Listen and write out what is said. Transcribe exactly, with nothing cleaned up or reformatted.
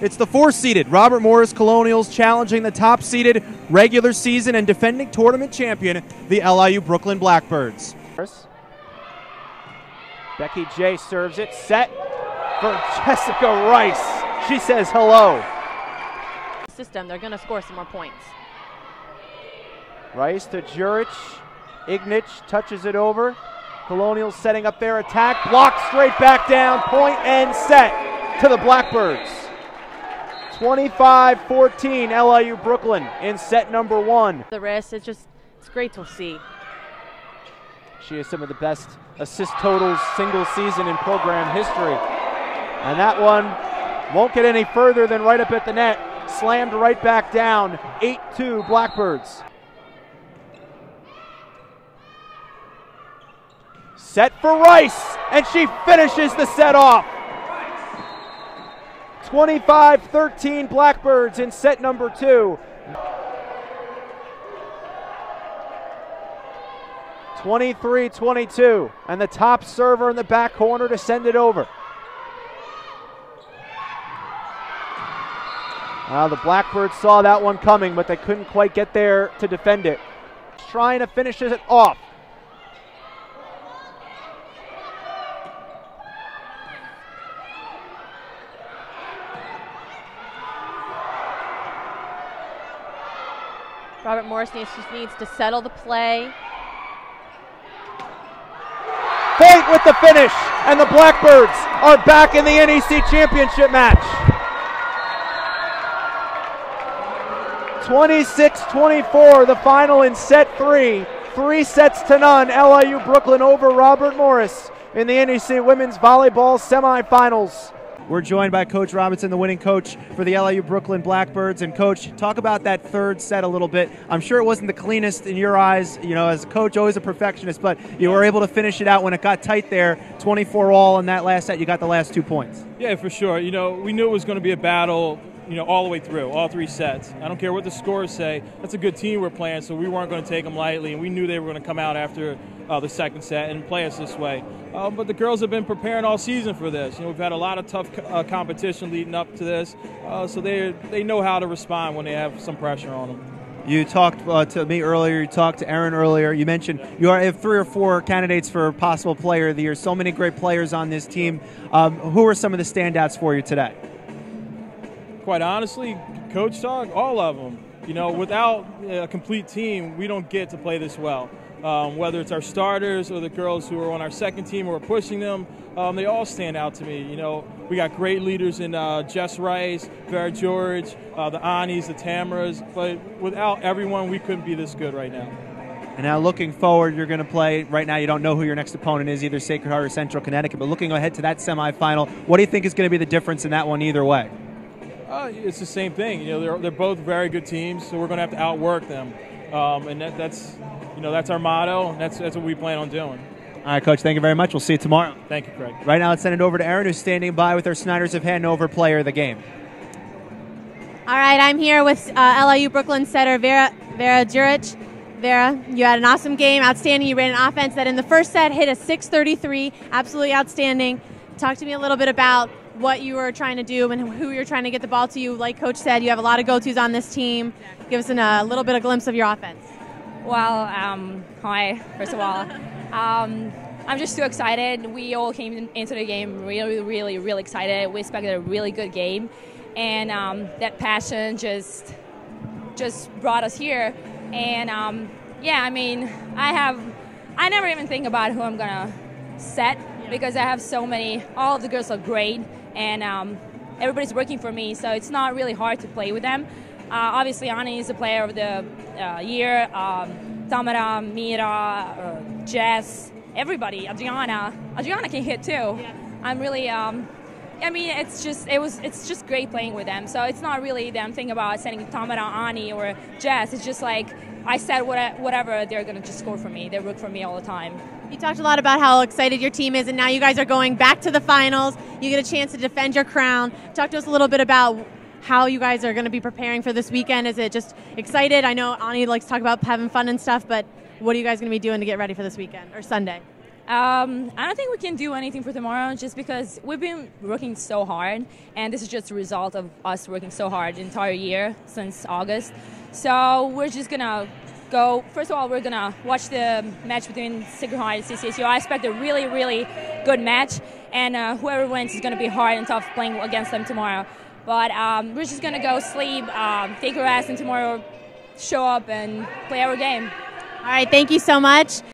It's the four-seeded Robert Morris Colonials challenging the top-seeded regular season and defending tournament champion, the L I U Brooklyn Blackbirds. Becky J serves it, set for Jessica Rice. She says hello. System, they're going to score some more points. Rice to Đurić. Ignich touches it over. Colonials setting up their attack. Blocked straight back down. Point and set to the Blackbirds. twenty-five fourteen L I U Brooklyn in set number one. The rest, it's just, it's great to see. She has some of the best assist totals single season in program history. And that one won't get any further than right up at the net. Slammed right back down. eight two Blackbirds. Set for Rice, and she finishes the set off. twenty-five thirteen Blackbirds in set number two. twenty-three twenty-two, and the top server in the back corner to send it over. Well, the Blackbirds saw that one coming, but they couldn't quite get there to defend it. Trying to finish it off. Robert Morris needs, just needs to settle the play. Fate with the finish, and the Blackbirds are back in the N E C championship match. twenty-six twenty-four, the final in set three. Three sets to none, L I U Brooklyn over Robert Morris in the N E C Women's Volleyball Semifinals. We're joined by Coach Robinson, the winning coach for the L I U Brooklyn Blackbirds. And Coach, talk about that third set a little bit. I'm sure it wasn't the cleanest in your eyes, you know, as a coach, always a perfectionist, but you were able to finish it out when it got tight there, twenty-four all in that last set. You got the last two points. Yeah, for sure. You know, we knew it was going to be a battle, you know, all the way through, all three sets. I don't care what the scores say. That's a good team we're playing, so we weren't going to take them lightly, and we knew they were going to come out after Uh, the second set and play us this way. Um, but the girls have been preparing all season for this. You know, we've had a lot of tough co uh, competition leading up to this, uh, so they they know how to respond when they have some pressure on them. You talked uh, to me earlier, you talked to Aaron earlier, you mentioned you are, have three or four candidates for possible player of the year, so many great players on this team. Um, who are some of the standouts for you today? Quite honestly, Coach Dog, all of them. You know, without a complete team, we don't get to play this well. Um, whether it's our starters or the girls who are on our second team or pushing them, um, they all stand out to me. You know, we got great leaders in uh, Jess Rice, Vera George, uh, the Anis, the Tamaras, but without everyone, we couldn't be this good right now. And now looking forward, you're going to play, right now you don't know who your next opponent is, either Sacred Heart or Central Connecticut, but looking ahead to that semifinal, what do you think is going to be the difference in that one either way? Uh, it's the same thing. You know, they're, they're both very good teams, so we're going to have to outwork them. Um, and that, that's... You know, that's our motto, and that's, that's what we plan on doing. All right, Coach, thank you very much. We'll see you tomorrow. Thank you, Craig. Right now, let's send it over to Erin, who's standing by with our Snyders of Hanover player of the game. All right, I'm here with uh, L I U Brooklyn setter Vera, Vera Đurić. Vera, you had an awesome game, outstanding. You ran an offense that in the first set hit a six thirty-three, absolutely outstanding. Talk to me a little bit about what you were trying to do and who you're trying to get the ball to. You, like Coach said, you have a lot of go-tos on this team. Give us an, a little bit of glimpse of your offense. Well, um, hi, first of all. Um, I'm just so excited. We all came in, into the game really, really, really excited. We expected a really good game. And um, that passion just just brought us here. And um, yeah, I mean, I have, I never even think about who I'm gonna set because I have so many, all of the girls are great and um, everybody's working for me. So it's not really hard to play with them. Uh, obviously, Ana is the player of the uh, year. Um, Tamara, Mira, uh, Jess, everybody. Adriana, Adriana can hit too. Yeah. I'm really. Um, I mean, it's just it was. It's just great playing with them. So it's not really them thinking about sending Tamara, Ana, or Jess. It's just like I said, what, whatever they're gonna just score for me. They work for me all the time. You talked a lot about how excited your team is, and now you guys are going back to the finals. You get a chance to defend your crown. Talk to us a little bit about how you guys are going to be preparing for this weekend. Is it just excited? I know Ani likes to talk about having fun and stuff, but what are you guys going to be doing to get ready for this weekend or Sunday? Um, I don't think we can do anything for tomorrow just because we've been working so hard, and this is just a result of us working so hard the entire year since August. So we're just going to go, first of all, we're going to watch the match between Sacred Heart and C C S U. I expect a really, really good match, and uh, whoever wins is going to be hard and tough playing against them tomorrow. But um, we're just going to go sleep, um, take a rest, and tomorrow show up and play our game. All right, thank you so much.